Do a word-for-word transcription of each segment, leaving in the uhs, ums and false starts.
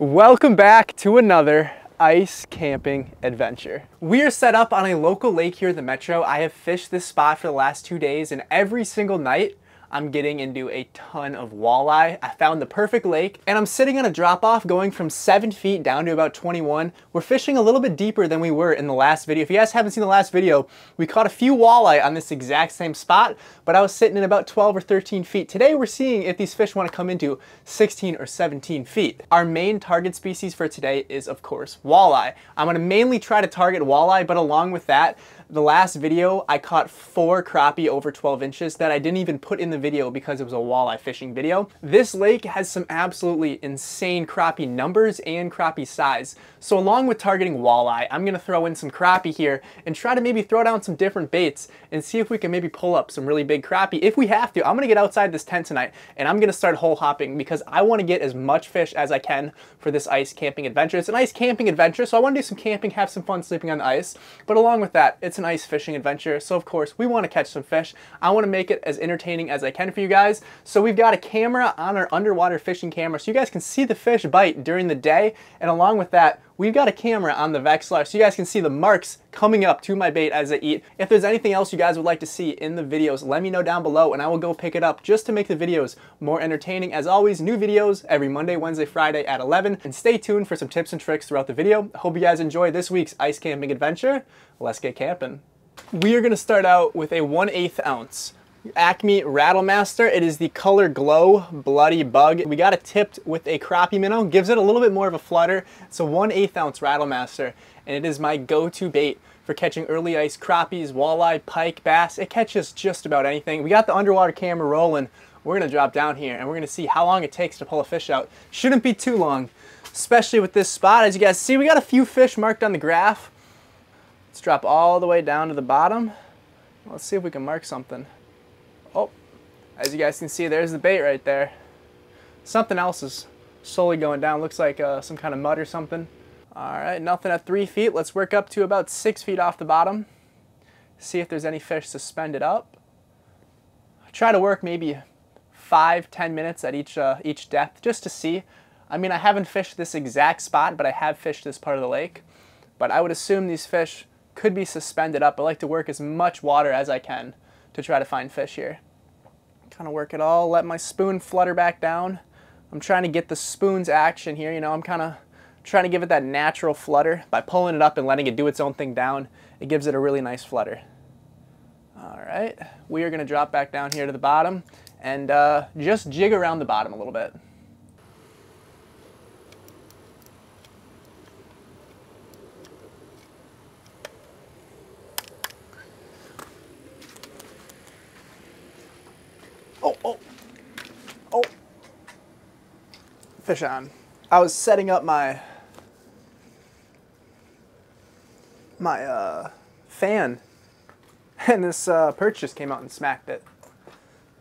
Welcome back to another ice camping adventure. We are set up on a local lake here in the metro. I have fished this spot for the last two days and every single night I'm getting into a ton of walleye. I found the perfect lake and I'm sitting on a drop off going from seven feet down to about twenty-one. We're fishing a little bit deeper than we were in the last video. If you guys haven't seen the last video, we caught a few walleye on this exact same spot, but I was sitting at about twelve or thirteen feet. Today we're seeing if these fish want to come into sixteen or seventeen feet. Our main target species for today is of course walleye. I'm going to mainly try to target walleye, but along with that, the last video I caught four crappie over twelve inches that I didn't even put in the video because it was a walleye fishing video. This lake has some absolutely insane crappie numbers and crappie size. So along with targeting walleye, I'm gonna throw in some crappie here and try to maybe throw down some different baits and see if we can maybe pull up some really big crappie. If we have to, I'm gonna get outside this tent tonight and I'm gonna start hole hopping because I wanna get as much fish as I can for this ice camping adventure. It's an ice camping adventure, so I wanna do some camping, have some fun sleeping on the ice. But along with that, it's an ice fishing adventure. So of course we wanna catch some fish. I wanna make it as entertaining as I can for you guys. So we've got a camera on our underwater fishing camera so you guys can see the fish bite during the day. And along with that, we've got a camera on the Vexilar so you guys can see the marks coming up to my bait as I eat. If there's anything else you guys would like to see in the videos, let me know down below and I will go pick it up just to make the videos more entertaining. As always, new videos every Monday, Wednesday, Friday at eleven. And stay tuned for some tips and tricks throughout the video. I hope you guys enjoy this week's ice camping adventure. Let's get camping. We are gonna start out with a one eighth ounce Acme Rattlemaster. It is the color Glow Bloody Bug. We got it tipped with a crappie minnow, gives it a little bit more of a flutter. It's a one eighth ounce Rattlemaster, and it is my go-to bait for catching early ice crappies, walleye, pike, bass. It catches just about anything. We got the underwater camera rolling. We're gonna drop down here and we're gonna see how long it takes to pull a fish out. Shouldn't be too long, especially with this spot. As you guys see, we got a few fish marked on the graph. Let's drop all the way down to the bottom. Let's see if we can mark something. Oh, as you guys can see, there's the bait right there. Something else is slowly going down. Looks like uh, some kind of mud or something. All right, nothing at three feet. Let's work up to about six feet off the bottom. See if there's any fish suspended up. I try to work maybe five, ten minutes at each uh, each depth just to see. I mean, I haven't fished this exact spot, but I have fished this part of the lake. But I would assume these fish could be suspended up. I like to work as much water as I can to try to find fish here. Kind of work it all, let my spoon flutter back down. I'm trying to get the spoon's action here, you know, I'm kind of trying to give it that natural flutter by pulling it up and letting it do its own thing down. It gives it a really nice flutter. All right, we are gonna drop back down here to the bottom and uh, just jig around the bottom a little bit. Fish on. I was setting up my my uh, fan and this uh, perch just came out and smacked it.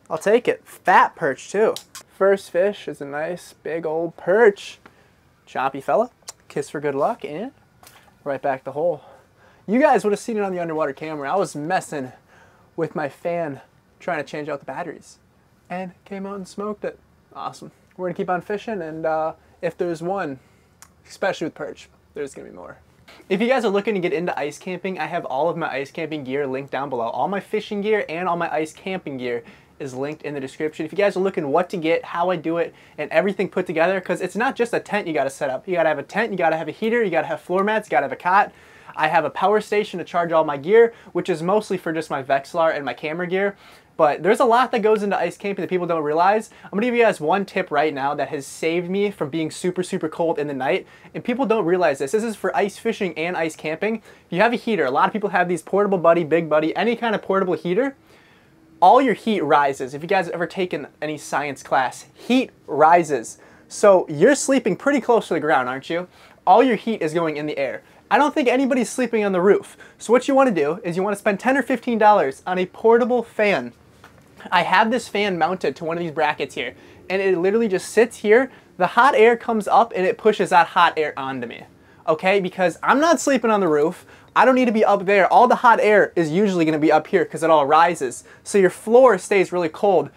I'll take it. Fat perch too. First fish is a nice big old perch. Chompy fella. Kiss for good luck and right back the hole. You guys would have seen it on the underwater camera. I was messing with my fan trying to change out the batteries and came out and smoked it. Awesome. We're gonna keep on fishing, and uh, if there's one, especially with perch, there's gonna be more. If you guys are looking to get into ice camping, I have all of my ice camping gear linked down below. All my fishing gear and all my ice camping gear is linked in the description. If you guys are looking what to get, how I do it, and everything put together, because it's not just a tent you gotta set up. You gotta have a tent, you gotta have a heater, you gotta have floor mats, you gotta have a cot. I have a power station to charge all my gear, which is mostly for just my Vexilar and my camera gear. But there's a lot that goes into ice camping that people don't realize. I'm gonna give you guys one tip right now that has saved me from being super, super cold in the night. And people don't realize this. This is for ice fishing and ice camping. If you have a heater, a lot of people have these Portable Buddy, Big Buddy, any kind of portable heater. All your heat rises. If you guys have ever taken any science class, heat rises. So you're sleeping pretty close to the ground, aren't you? All your heat is going in the air. I don't think anybody's sleeping on the roof. So what you wanna do is you wanna spend ten or fifteen dollars on a portable fan. I have this fan mounted to one of these brackets here, and it literally just sits here. The hot air comes up and it pushes that hot air onto me, okay? Because I'm not sleeping on the roof. I don't need to be up there. All the hot air is usually gonna be up here because it all rises. So your floor stays really cold.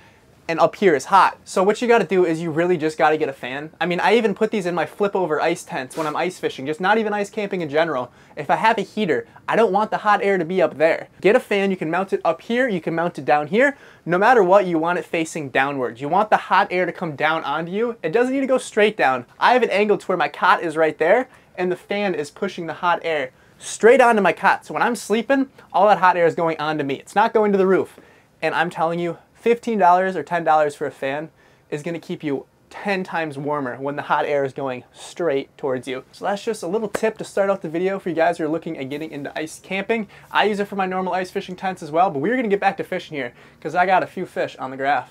and up here is hot. So what you gotta do is you really just gotta get a fan. I mean, I even put these in my flip over ice tents when I'm ice fishing, just not even ice camping in general. If I have a heater, I don't want the hot air to be up there. Get a fan, you can mount it up here, you can mount it down here. No matter what, you want it facing downwards. You want the hot air to come down onto you. It doesn't need to go straight down. I have it angled to where my cot is right there, and the fan is pushing the hot air straight onto my cot. So when I'm sleeping, all that hot air is going onto me. It's not going to the roof. And I'm telling you, fifteen dollars or ten dollars for a fan is gonna keep you ten times warmer when the hot air is going straight towards you. So that's just a little tip to start out the video for you guys who are looking at getting into ice camping. I use it for my normal ice fishing tents as well, but we're gonna get back to fishing here because I got a few fish on the graph.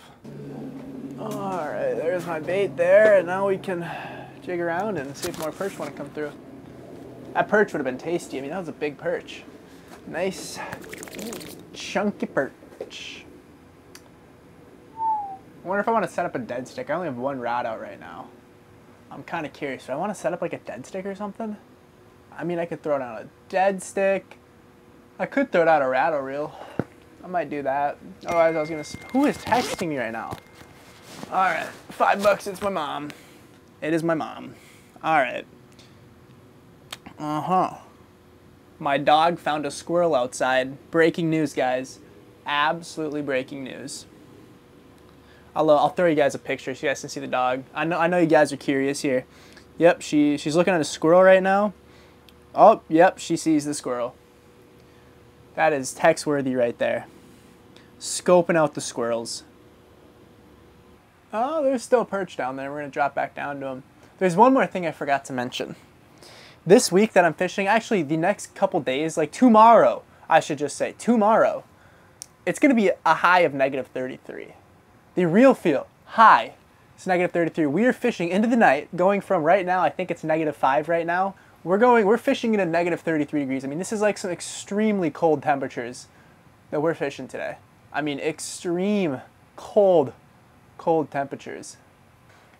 All right, there's my bait there, and now we can jig around and see if more perch wanna come through. That perch would have been tasty. I mean, that was a big perch. Nice, chunky perch. I wonder if I want to set up a dead stick. I only have one rod out right now. I'm kind of curious. Do I want to set up like a dead stick or something? I mean, I could throw down a dead stick. I could throw down a rattle reel. I might do that. Otherwise, I was going to... Who is texting me right now? All right. Five bucks. It's my mom. It is my mom. All right. Uh-huh. My dog found a squirrel outside. Breaking news, guys. Absolutely breaking news. I'll, uh, I'll throw you guys a picture so you guys can see the dog. I know I know you guys are curious here. Yep, she, she's looking at a squirrel right now. Oh, yep, she sees the squirrel. That is text worthy right there. Scoping out the squirrels. Oh, there's still perch down there. We're going to drop back down to them. There's one more thing I forgot to mention. This week that I'm fishing, actually the next couple days, like tomorrow, I should just say, tomorrow, it's going to be a high of negative thirty-three. The real feel, high, it's negative thirty-three. We are fishing into the night, going from right now, I think it's negative five right now. We're going, we're fishing in a negative thirty-three degrees. I mean, this is like some extremely cold temperatures that we're fishing today. I mean, extreme cold, cold temperatures.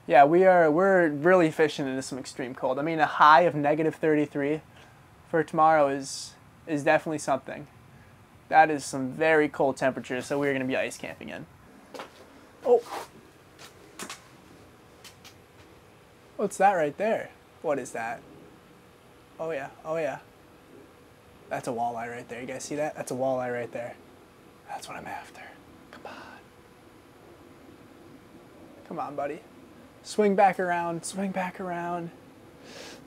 Yeah, we are, we're really fishing into some extreme cold. I mean, a high of negative thirty-three for tomorrow is, is definitely something. That is some very cold temperatures that we're gonna be ice camping in. Oh, what's that right there? What is that? Oh yeah, oh yeah. That's a walleye right there. You guys see that? That's a walleye right there. That's what I'm after. Come on. Come on, buddy. Swing back around, swing back around.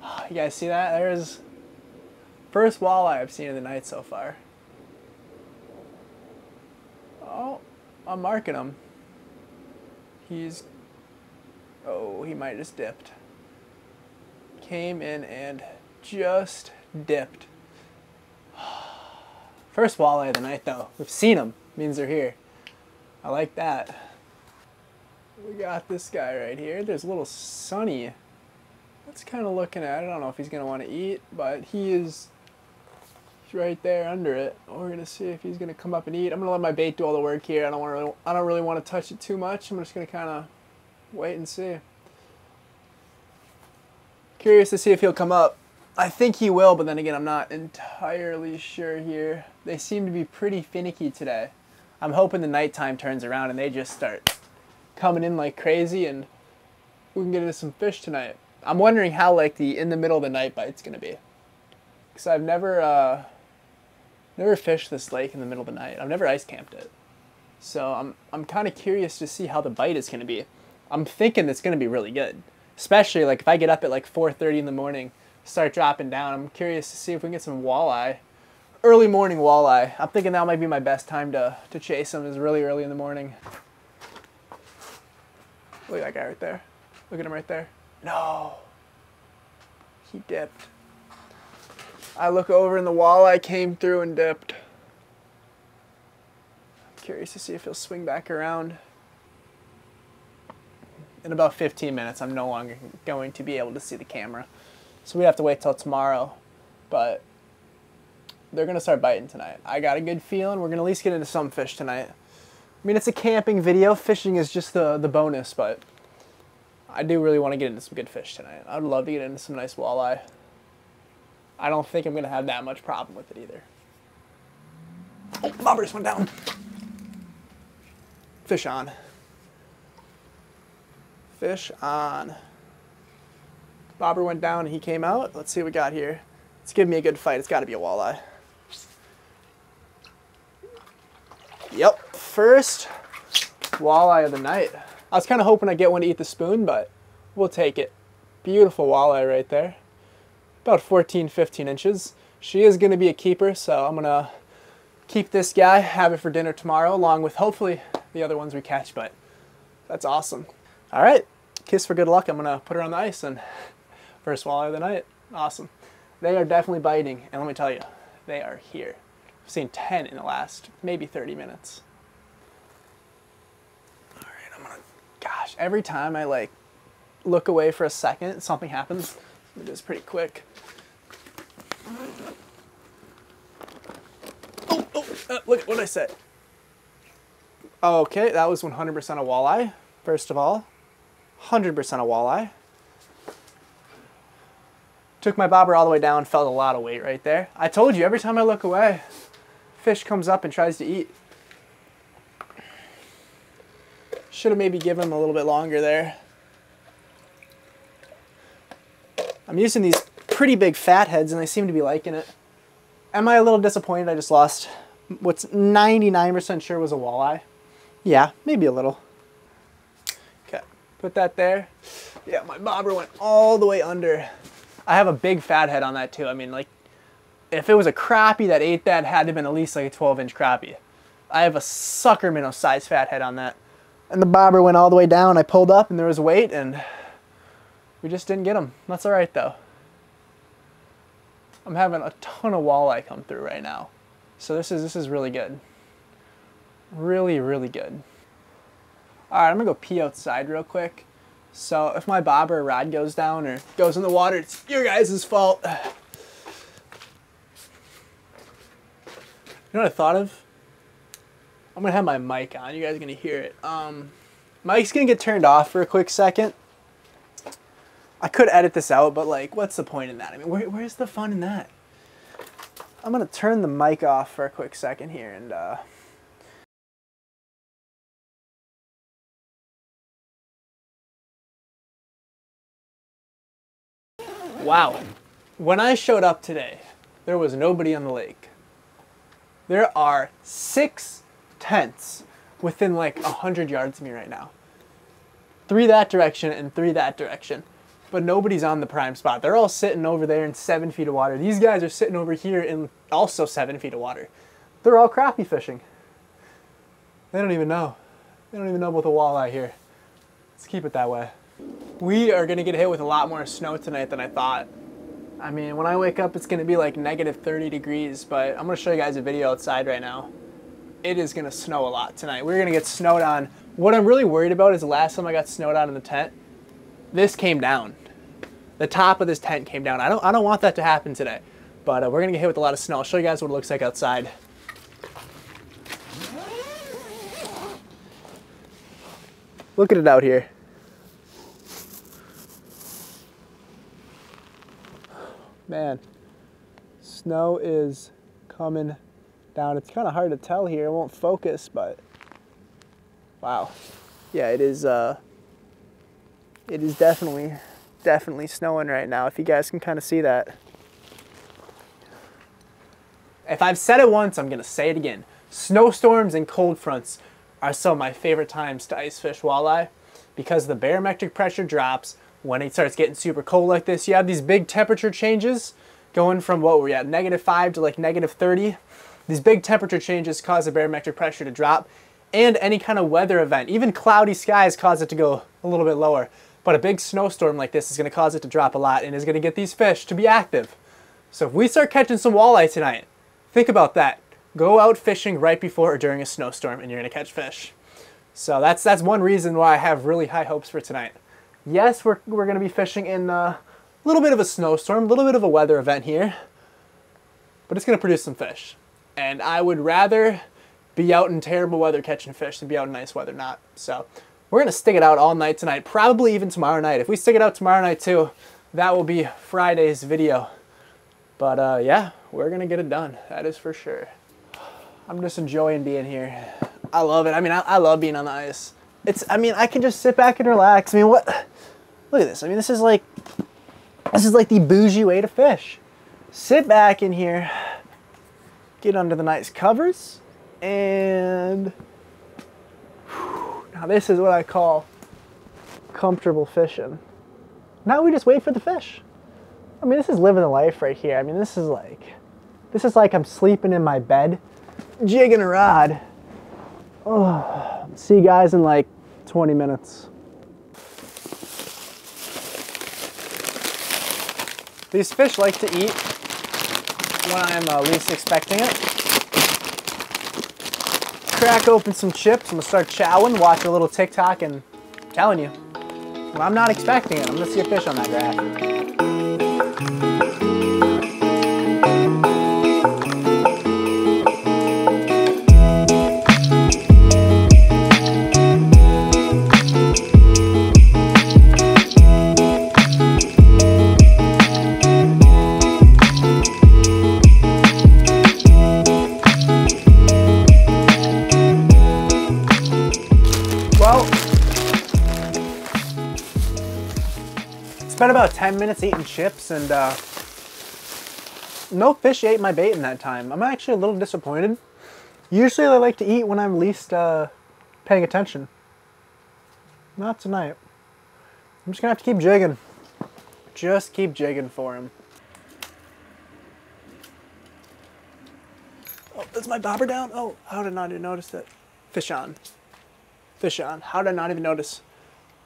Oh, you guys see that? There's first walleye I've seen in the night so far. Oh, I'm marking him. He's, oh, he might have just dipped. Came in and just dipped. First walleye of the night, though. We've seen them. Means they're here. I like that. We got this guy right here. There's a little Sunny. That's kind of looking at it. I don't know if he's going to want to eat, but he is he's right there under it. We're going to see if he's going to come up and eat. I'm going to let my bait do all the work here. I don't want really, I don't really want to touch it too much. I'm just going to kind of wait and see. Curious to see if he'll come up. I think he will, but then again, I'm not entirely sure here. They seem to be pretty finicky today. I'm hoping the nighttime turns around and they just start coming in like crazy and we can get into some fish tonight. I'm wondering how like the in the middle of the night bite's gonna be, because I've never uh, never fished this lake in the middle of the night. I've never ice camped it, so I'm I'm kind of curious to see how the bite is gonna be. I'm thinking it's gonna be really good, especially like if I get up at like four thirty in the morning, start dropping down. I'm curious to see if we can get some walleye, early morning walleye. I'm thinking that might be my best time to to chase them, is really early in the morning. Look at that guy right there. Look at him right there. No. He dipped. I look over and the walleye came through and dipped. I'm curious to see if he'll swing back around. In about fifteen minutes, I'm no longer going to be able to see the camera. So we have to wait till tomorrow. But they're going to start biting tonight. I got a good feeling we're going to at least get into some fish tonight. I mean, it's a camping video. Fishing is just the, the bonus, but I do really want to get into some good fish tonight. I'd love to get into some nice walleye. I don't think I'm going to have that much problem with it either. Oh, bobber just went down. Fish on. fish on. Bobber went down and he came out. Let's see what we got here. It's giving me a good fight. It's got to be a walleye. Yep, first walleye of the night. I was kind of hoping I'd get one to eat the spoon, but we'll take it. Beautiful walleye right there. About fourteen, fifteen inches. She is gonna be a keeper, so I'm gonna keep this guy, have it for dinner tomorrow, along with hopefully the other ones we catch, but that's awesome. All right, kiss for good luck. I'm gonna put her on the ice and first walleye of the night. Awesome. They are definitely biting, and let me tell you, they are here. I've seen ten in the last maybe thirty minutes. All right, I'm gonna, gosh, every time I like look away for a second, something happens. It is pretty quick. Oh, oh, uh, look at what I said. Okay, that was one hundred percent a walleye, first of all. one hundred percent a walleye. Took my bobber all the way down, felt a lot of weight right there. I told you, every time I look away, fish comes up and tries to eat. Should have maybe given him a little bit longer there. I'm using these pretty big fat heads and they seem to be liking it. Am I a little disappointed I just lost what's ninety-nine percent sure was a walleye? Yeah, maybe a little. Okay, put that there. Yeah, my bobber went all the way under. I have a big fat head on that too. I mean, like, if it was a crappie that ate that, it had to have been at least like a twelve inch crappie. I have a sucker minnow size fat head on that. And the bobber went all the way down. I pulled up and there was weight and we just didn't get them. That's all right though. I'm having a ton of walleye come through right now. So this is, this is really good. Really, really good. All right, I'm gonna go pee outside real quick. So if my bobber or rod goes down or goes in the water, it's your guys' fault. You know what I thought of? I'm gonna have my mic on. You guys are gonna hear it. Um, mic's gonna get turned off for a quick second. I could edit this out, but like, what's the point in that? I mean, where, where's the fun in that? I'm gonna turn the mic off for a quick second here and uh, wow. When I showed up today, there was nobody on the lake. There are six tents within like a hundred yards of me right now. Three that direction and three that direction. But nobody's on the prime spot. They're all sitting over there in seven feet of water. These guys are sitting over here in also seven feet of water. They're all crappie fishing. They don't even know. They don't even know about the walleye here. Let's keep it that way. We are gonna get hit with a lot more snow tonight than I thought. I mean, when I wake up, it's gonna be like negative thirty degrees, but I'm gonna show you guys a video outside right now. It is gonna snow a lot tonight. We're gonna get snowed on. What I'm really worried about is the last time I got snowed on in the tent, this came down. The top of this tent came down. I don't, I don't want that to happen today, but uh, we're gonna get hit with a lot of snow. I'll show you guys what it looks like outside. Look at it out here. Man, snow is coming down. It's kind of hard to tell here. It won't focus, but wow. Yeah, it is, uh, it is definitely definitely snowing right now, if you guys can kind of see that. If I've said it once, I'm gonna say it again. Snowstorms and cold fronts are some of my favorite times to ice fish walleye because the barometric pressure drops when it starts getting super cold like this. You have these big temperature changes going from what were we at, negative five to like negative thirty. These big temperature changes cause the barometric pressure to drop, and any kind of weather event, even cloudy skies, cause it to go a little bit lower. But a big snowstorm like this is gonna cause it to drop a lot and is gonna get these fish to be active. So if we start catching some walleye tonight, think about that. Go out fishing right before or during a snowstorm and you're gonna catch fish. So that's that's one reason why I have really high hopes for tonight. Yes, we're, we're gonna be fishing in a little bit of a snowstorm, a little bit of a weather event here, but it's gonna produce some fish. And I would rather be out in terrible weather catching fish than be out in nice weather not. So we're gonna stick it out all night tonight, probably even tomorrow night. If we stick it out tomorrow night too, that will be Friday's video. But uh, yeah, we're gonna get it done. That is for sure. I'm just enjoying being here. I love it. I mean, I, I love being on the ice. it's, I mean, I can just sit back and relax. I mean, what, look at this. I mean, this is like, this is like the bougie way to fish. Sit back in here, get under the nice covers, and whew, now this is what I call comfortable fishing. Now we just wait for the fish. I mean, this is living the life right here. I mean, this is like, this is like I'm sleeping in my bed, jigging a rod. Oh, see you guys in like twenty minutes. These fish like to eat when I'm uh, least expecting it. Crack open some chips. I'm gonna start chowing, watch a little TikTok, and I'm telling you, when I'm not expecting it, I'm gonna see a fish on that graph. Spent about ten minutes eating chips, and uh, no fish ate my bait in that time. I'm actually a little disappointed. Usually I like to eat when I'm least uh, paying attention. Not tonight. I'm just gonna have to keep jigging. Just keep jigging for him. Oh, that's my bobber down? Oh, how did I not even notice that? Fish on. Fish on. How did I not even notice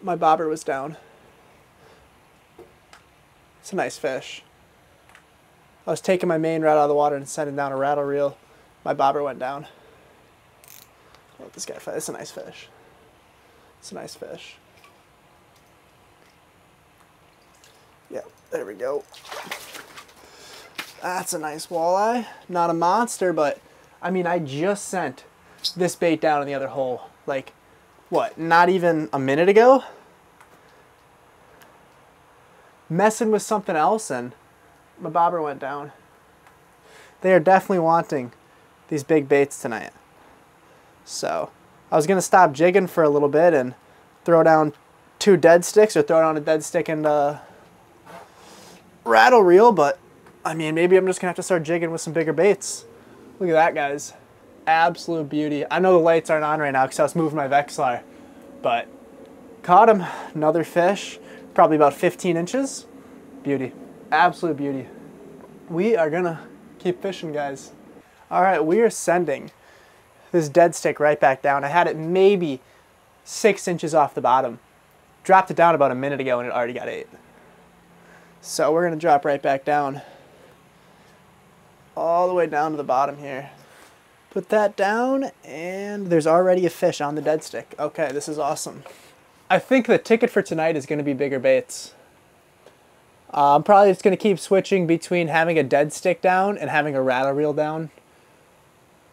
my bobber was down? It's a nice fish. I was taking my main right out of the water and sending down a rattle reel. My bobber went down. Let this guy fight. It's a nice fish. It's a nice fish. Yeah, there we go. That's a nice walleye. Not a monster, but I mean, I just sent this bait down in the other hole. Like, what, not even a minute ago? Messing with something else and my bobber went down. They are definitely wanting these big baits tonight. So I was gonna stop jigging for a little bit and throw down two dead sticks or throw down a dead stick and a rattle reel, but I mean, maybe I'm just gonna have to start jigging with some bigger baits. Look at that, guys. Absolute beauty. I know the lights aren't on right now because I was moving my Vexilar, but caught him, another fish. Probably about fifteen inches. Beauty, absolute beauty. We are gonna keep fishing, guys. All right, we are sending this dead stick right back down. I had it maybe six inches off the bottom. Dropped it down about a minute ago and it already got eight. So we're gonna drop right back down. All the way down to the bottom here. Put that down, and there's already a fish on the dead stick. Okay, this is awesome. I think the ticket for tonight is going to be bigger baits. Uh, I'm probably just going to keep switching between having a dead stick down and having a rattle reel down,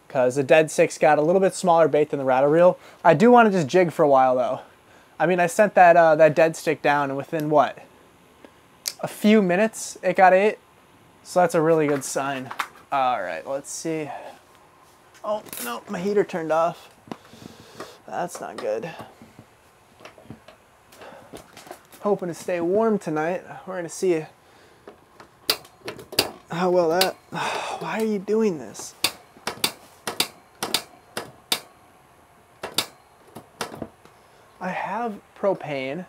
because the dead stick's got a little bit smaller bait than the rattle reel. I do want to just jig for a while though. I mean, I sent that uh, that dead stick down, and within what, a few minutes it got eight, so that's a really good sign. All right, let's see. Oh no, my heater turned off. That's not good. Hoping to stay warm tonight. We're gonna see how well that, why are you doing this? I have propane,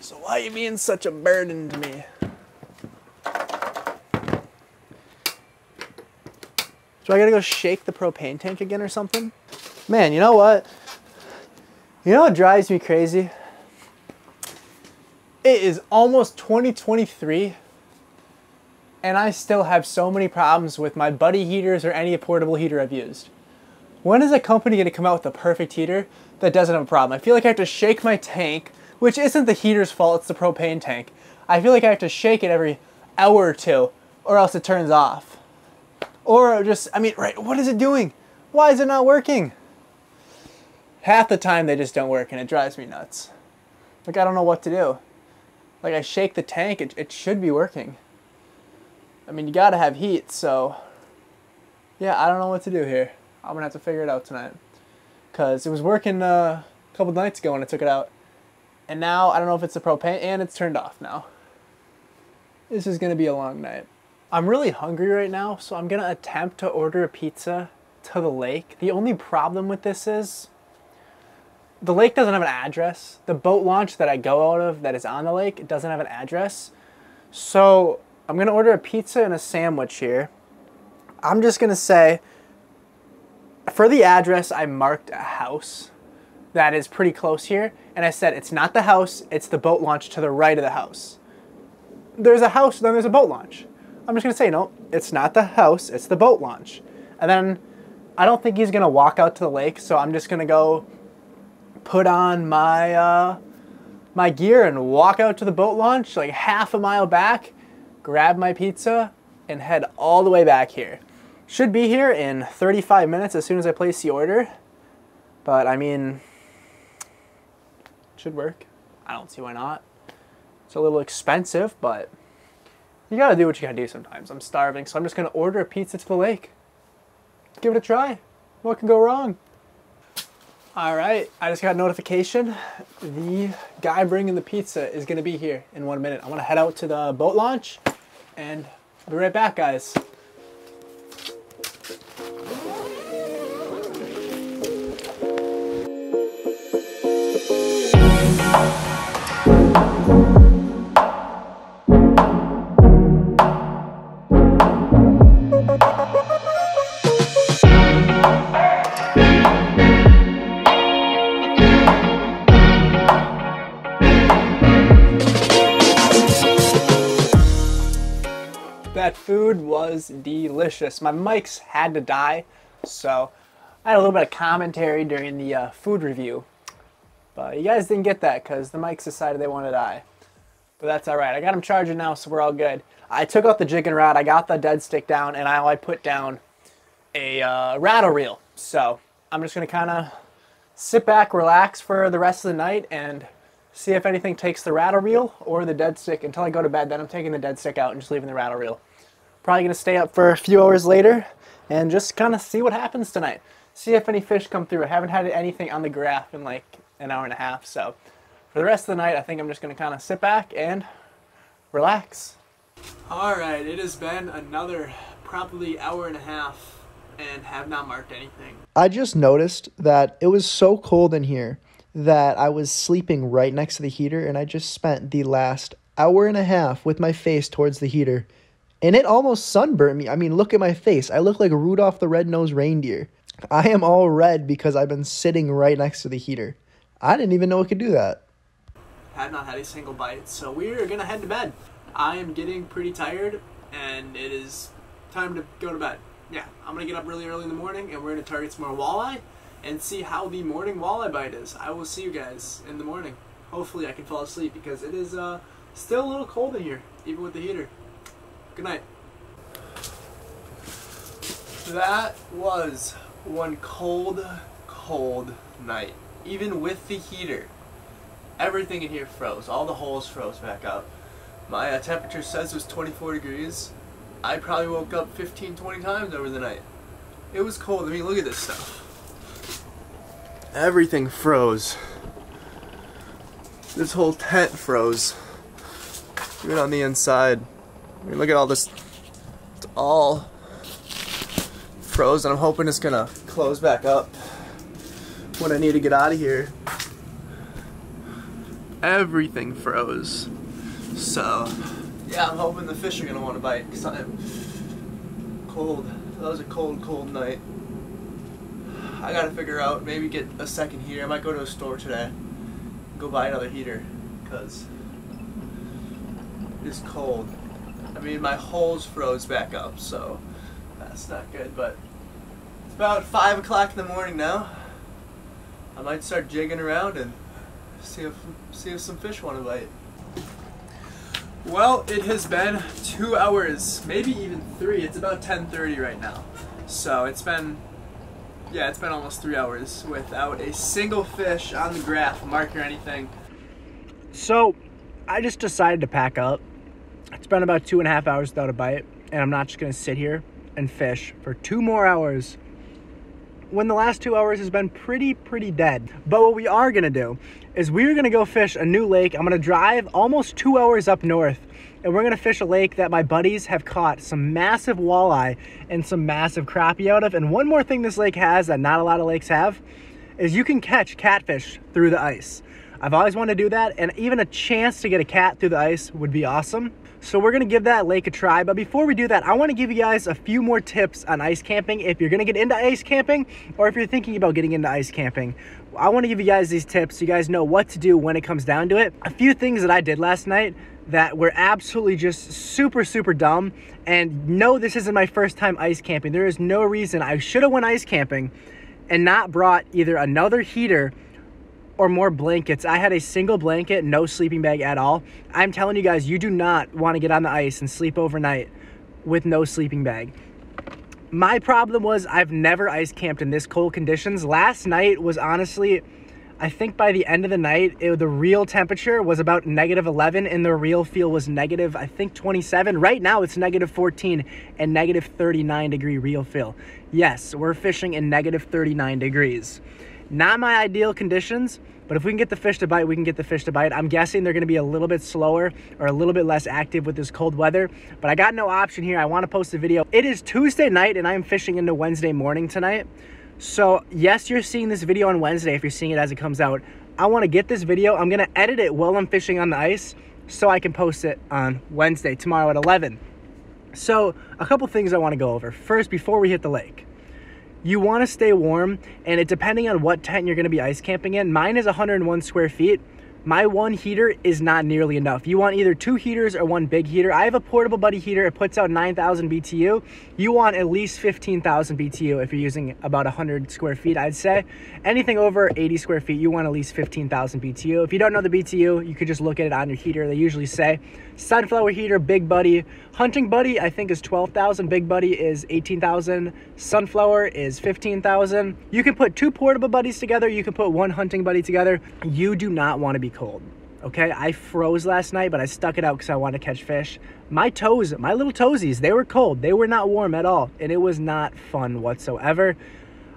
so why are you being such a burden to me? Do I gotta go shake the propane tank again or something? Man, you know what? You know what drives me crazy? It is almost twenty twenty-three, and I still have so many problems with my Buddy heaters or any portable heater I've used. When is a company gonna come out with the perfect heater that doesn't have a problem? I feel like I have to shake my tank, which isn't the heater's fault, it's the propane tank. I feel like I have to shake it every hour or two, or else it turns off. Or just, I mean, right, what is it doing? Why is it not working? Half the time they just don't work, and it drives me nuts. Like, I don't know what to do. Like, I shake the tank, it, it should be working. I mean, you gotta have heat, so yeah, I don't know what to do here. I'm gonna have to figure it out tonight. Cause it was working uh, a couple nights ago when I took it out. And now, I don't know if it's the propane, and it's turned off now. This is gonna be a long night. I'm really hungry right now, so I'm gonna attempt to order a pizza to the lake. The only problem with this is, the lake doesn't have an address. The boat launch that I go out of that is on the lake doesn't have an address. So I'm gonna order a pizza and a sandwich here. I'm just gonna say, for the address, I marked a house that is pretty close here. And I said, it's not the house, it's the boat launch to the right of the house. There's a house, then there's a boat launch. I'm just gonna say, no, it's not the house, it's the boat launch. And then I don't think he's gonna walk out to the lake, so I'm just gonna go put on my uh, my gear and walk out to the boat launch, like half a mile back, grab my pizza, and head all the way back here. Should be here in thirty-five minutes as soon as I place the order, but I mean, it should work. I don't see why not. It's a little expensive, but you gotta do what you gotta do sometimes. I'm starving, so I'm just gonna order a pizza to the lake. Give it a try. What can go wrong? All right, I just got a notification. The guy bringing the pizza is gonna be here in one minute. I'm gonna head out to the boat launch and I'll be right back, guys. That food was delicious. My mics had to die, so I had a little bit of commentary during the uh, food review. But you guys didn't get that because the mics decided they wanted to die. But that's all right. I got them charging now, so we're all good. I took out the jigging rod. I got the dead stick down, and I, I put down a uh, rattle reel. So I'm just going to kind of sit back, relax for the rest of the night, and see if anything takes the rattle reel or the dead stick until I go to bed. Then I'm taking the dead stick out and just leaving the rattle reel. Probably gonna stay up for a few hours later and just kind of see what happens tonight. See if any fish come through. I haven't had anything on the graph in like an hour and a half. So for the rest of the night, I think I'm just gonna kind of sit back and relax. All right, it has been another probably hour and a half and have not marked anything. I just noticed that it was so cold in here that I was sleeping right next to the heater, and I just spent the last hour and a half with my face towards the heater. And it almost sunburned me. I mean, look at my face. I look like Rudolph the Red-Nosed Reindeer. I am all red because I've been sitting right next to the heater. I didn't even know it could do that. I have not had a single bite, so we're gonna head to bed. I am getting pretty tired, and it is time to go to bed. Yeah, I'm gonna get up really early in the morning, and we're gonna target some more walleye and see how the morning walleye bite is. I will see you guys in the morning. Hopefully I can fall asleep because it is uh, still a little cold in here, even with the heater. Good night. That was one cold, cold night. Even with the heater, everything in here froze. All the holes froze back up. My uh, temperature says it was twenty-four degrees. I probably woke up fifteen, twenty times over the night. It was cold. I mean, look at this stuff. Everything froze. This whole tent froze. Even on the inside. I mean, look at all this, it's all frozen. I'm hoping it's gonna close back up when I need to get out of here. Everything froze. So, yeah, I'm hoping the fish are gonna wanna bite because I'm cold. That was a cold, cold night. I gotta figure out, maybe get a second heater. I might go to a store today, go buy another heater because it's cold. I mean, my holes froze back up, so that's not good, but it's about five o'clock in the morning now. I might start jigging around and see if, see if some fish want to bite. Well, it has been two hours, maybe even three. It's about ten thirty right now. So it's been, yeah, it's been almost three hours without a single fish on the graph, mark or anything. So I just decided to pack up. It's been about two and a half hours without a bite, and I'm not just going to sit here and fish for two more hours when the last two hours has been pretty, pretty dead. But what we are gonna do is we're gonna go fish a new lake. I'm gonna drive almost two hours up north, and we're gonna fish a lake that my buddies have caught some massive walleye and some massive crappie out of. And one more thing this lake has that not a lot of lakes have is you can catch catfish through the ice. I've always wanted to do that, and even a chance to get a cat through the ice would be awesome. So we're gonna give that lake a try, but before we do that, I wanna give you guys a few more tips on ice camping. If you're gonna get into ice camping, or if you're thinking about getting into ice camping, I wanna give you guys these tips so you guys know what to do when it comes down to it. A few things that I did last night that were absolutely just super, super dumb, and no, this isn't my first time ice camping. There is no reason I should've went ice camping and not brought either another heater or more blankets. I had a single blanket, no sleeping bag at all. I'm telling you guys, you do not want to get on the ice and sleep overnight with no sleeping bag. My problem was I've never ice camped in this cold conditions. Last night was honestly, I think by the end of the night, it, the real temperature was about negative eleven and the real feel was negative, I think twenty-seven. Right now it's negative fourteen and negative thirty-nine degree real feel. Yes, we're fishing in negative thirty-nine degrees. Not my ideal conditions, but if we can get the fish to bite, we can get the fish to bite. I'm guessing they're going to be a little bit slower or a little bit less active with this cold weather, but I got no option here. I want to post a video. It is Tuesday night, and I am fishing into Wednesday morning tonight. So, yes, you're seeing this video on Wednesday if you're seeing it as it comes out. I want to get this video. I'm going to edit it while I'm fishing on the ice so I can post it on Wednesday, tomorrow at eleven. So, a couple things I want to go over. First, before we hit the lake, you want to stay warm, and it depending on what tent you're going to be ice camping in. Mine is one hundred one square feet. My one heater is not nearly enough. You want either two heaters or one big heater. I have a Portable Buddy heater. It puts out nine thousand B T U. You want at least fifteen thousand B T U if you're using about one hundred square feet, I'd say. Anything over eighty square feet, you want at least fifteen thousand B T U. If you don't know the B T U, you could just look at it on your heater. They usually say Sunflower heater, Big Buddy. Hunting Buddy, I think, is twelve thousand. Big Buddy is eighteen thousand. Sunflower is fifteen thousand. You can put two Portable Buddies together. You can put one Hunting Buddy together. You do not want to be cold, okay? I froze last night, but I stuck it out because I wanted to catch fish. My toes, my little toesies, they were cold. They were not warm at all, and it was not fun whatsoever.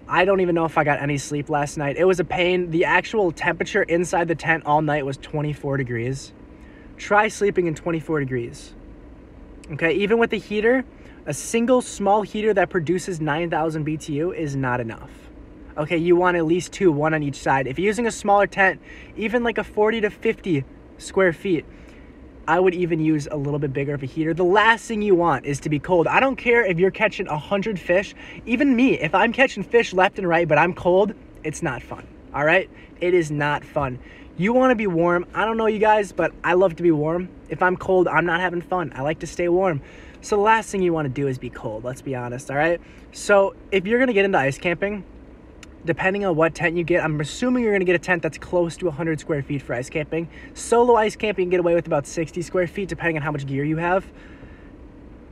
I don't even know if I got any sleep last night. It was a pain. The actual temperature inside the tent all night was twenty-four degrees. Try sleeping in twenty-four degrees, okay? Even with the heater, a single small heater that produces nine thousand B T U is not enough. Okay, you want at least two, one on each side. If you're using a smaller tent, even like a forty to fifty square feet, I would even use a little bit bigger of a heater. The last thing you want is to be cold. I don't care if you're catching one hundred fish. Even me, if I'm catching fish left and right, but I'm cold, it's not fun, all right? It is not fun. You want to be warm. I don't know you guys, but I love to be warm. If I'm cold, I'm not having fun. I like to stay warm. So the last thing you want to do is be cold, let's be honest, all right? So if you're going to get into ice camping, depending on what tent you get, I'm assuming you're going to get a tent that's close to one hundred square feet for ice camping. Solo ice camping, you can get away with about sixty square feet, depending on how much gear you have.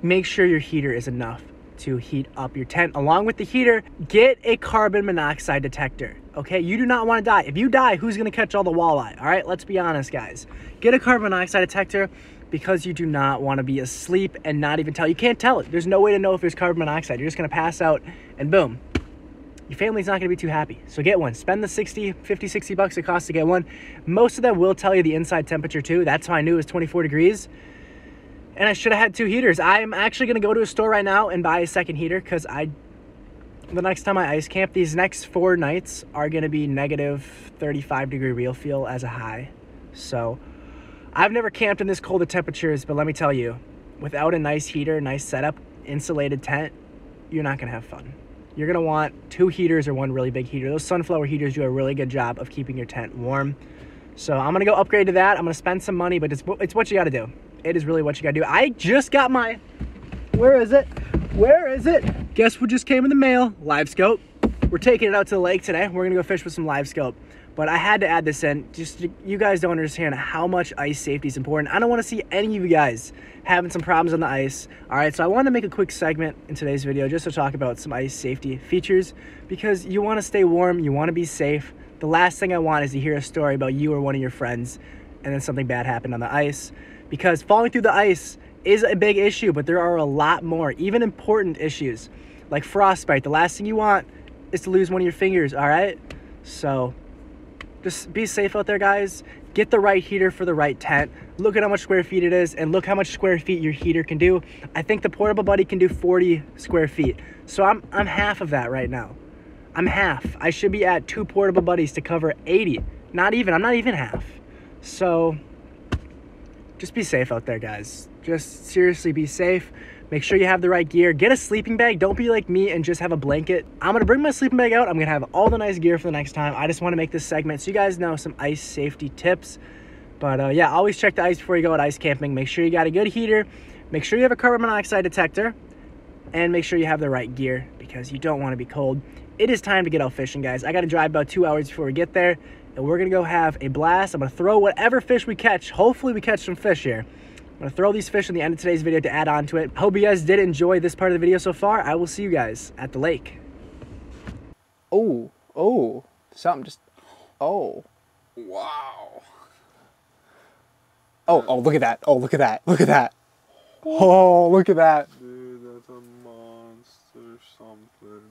Make sure your heater is enough to heat up your tent. Along with the heater, get a carbon monoxide detector, okay? You do not want to die. If you die, who's going to catch all the walleye? All right, let's be honest, guys. Get a carbon monoxide detector because you do not want to be asleep and not even tell. You can't tell it. There's no way to know if there's carbon monoxide. You're just going to pass out and boom. Your family's not going to be too happy. So get one. Spend the sixty, fifty, sixty bucks it costs to get one. Most of them will tell you the inside temperature too. That's how I knew it was twenty-four degrees. And I should have had two heaters. I'm actually going to go to a store right now and buy a second heater because I, the next time I ice camp, these next four nights are going to be negative thirty-five degree real feel as a high. So I've never camped in this cold of temperatures, but let me tell you, without a nice heater, nice setup, insulated tent, you're not going to have fun. You're gonna want two heaters or one really big heater. Those Sunflower heaters do a really good job of keeping your tent warm. So I'm gonna go upgrade to that. I'm gonna spend some money, but it's, it's what you gotta do. It is really what you gotta do. I just got my, where is it? Where is it? Guess what just came in the mail? LiveScope. We're taking it out to the lake today. We're gonna go fish with some LiveScope. But I had to add this in. Just, you guys don't understand how much ice safety is important. I don't want to see any of you guys having some problems on the ice. All right, so I want to make a quick segment in today's video just to talk about some ice safety features because you want to stay warm, you want to be safe. The last thing I want is to hear a story about you or one of your friends and then something bad happened on the ice, because falling through the ice is a big issue, but there are a lot more, even important issues like frostbite. The last thing you want is to lose one of your fingers, all right? So just be safe out there, guys. Get the right heater for the right tent. Look at how much square feet it is, and look how much square feet your heater can do. I think the Portable Buddy can do forty square feet. So I'm, I'm half of that right now. I'm half. I should be at two Portable Buddies to cover eighty. Not even, I'm not even half. So just be safe out there, guys. Just seriously be safe. Make sure you have the right gear. Get a sleeping bag. Don't be like me and just have a blanket. I'm going to bring my sleeping bag out. I'm going to have all the nice gear for the next time. I just want to make this segment so you guys know some ice safety tips. But uh, yeah, always check the ice before you go out ice camping. Make sure you got a good heater. Make sure you have a carbon monoxide detector. And make sure you have the right gear, because you don't want to be cold. It is time to get out fishing, guys. I got to drive about two hours before we get there. And we're going to go have a blast. I'm going to throw whatever fish we catch. Hopefully we catch some fish here. I'm going to throw these fish in the end of today's video to add on to it. I hope you guys did enjoy this part of the video so far. I will see you guys at the lake. Oh, oh, something just, oh. Wow. Oh, oh, look at that. Oh, look at that. Look at that. Oh, look at that. Dude, that's a monster something.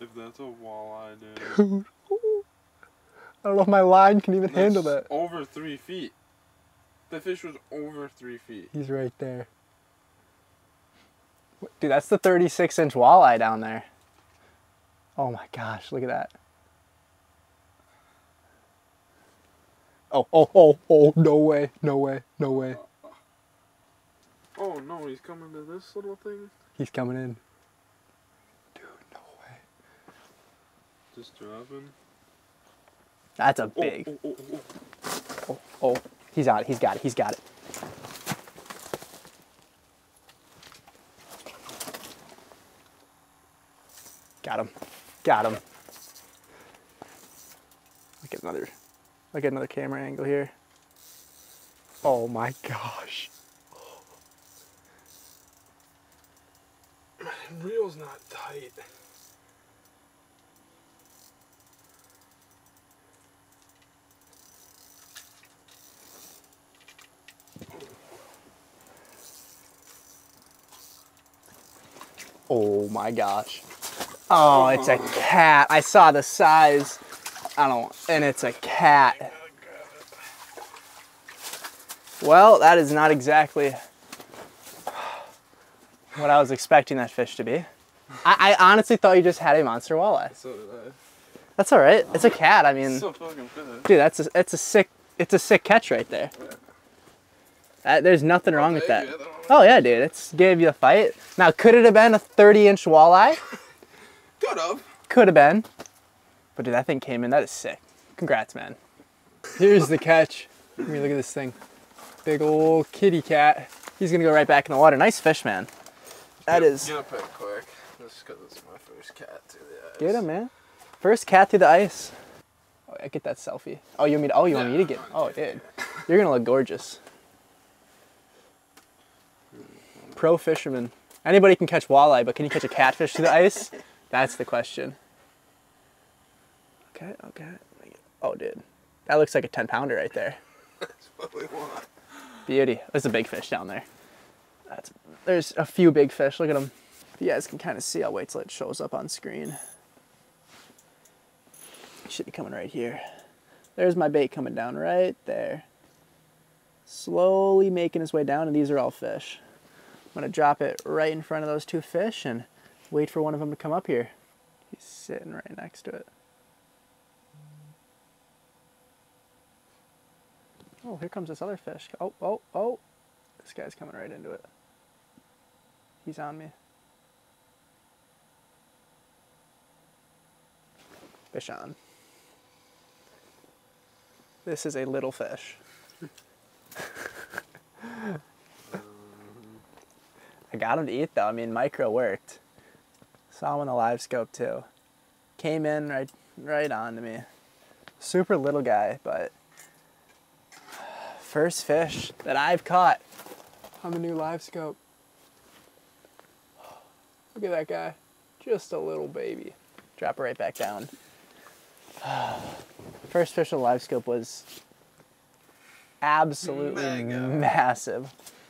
If that's a walleye, dude. I don't know if my line can even that's handle that. Over three feet. The fish was over three feet. He's right there. Dude, that's the thirty-six inch walleye down there. Oh my gosh, look at that. Oh, oh, oh, oh, no way, no way, no way. Oh no, he's coming to this little thing? He's coming in. Dude, no way. Just dropping. That's a big. Oh, oh, oh, oh. oh, oh. He's out. He's got it. He's got it. Got him. Got him. Look at another. Look at another camera angle here. Oh my gosh. My reel's not tight. Oh my gosh. Oh, it's a cat. I saw the size. I don't, and it's a cat. Well, that is not exactly what I was expecting that fish to be. I, I honestly thought you just had a monster walleye. So did I. That's all right. It's a cat. I mean, so fucking good. Dude, that's a, it's a sick, it's a sick catch right there. Yeah. That, there's nothing wrong with that. Oh yeah, dude, it's gave you a fight. Now, could it have been a thirty inch walleye? Could have. Could have been. But dude, that thing came in. That is sick. Congrats, man. Here's the catch. I mean, look at this thing. Big old kitty cat. He's gonna go right back in the water. Nice fish, man. That get, is. Get up quick. Just because it's my first cat through the ice. Get him, man. First cat through the ice. Oh, I get that selfie. Oh, you want me to, oh, you yeah, want me to get? Oh, dude, you're gonna look gorgeous. Pro fisherman. Anybody can catch walleye, but can you catch a catfish through the ice? That's the question. Okay, okay. Oh, dude. That looks like a ten pounder right there. That's what we want. Beauty. There's a big fish down there. That's. There's a few big fish. Look at them. If you guys can kind of see, I'll wait till it shows up on screen. It should be coming right here. There's my bait coming down right there. Slowly making his way down, and these are all fish. I'm gonna drop it right in front of those two fish and wait for one of them to come up here. He's sitting right next to it. Oh, here comes this other fish. Oh, oh, oh. This guy's coming right into it. He's on me. Fish on. This is a little fish. I got him to eat though. I mean, micro worked. Saw him in the live scope too. Came in right, right on to me. Super little guy, but first fish that I've caught on the new live scope. Look at that guy, just a little baby. Drop it right back down. First fish on the live scope was absolutely Mega. massive.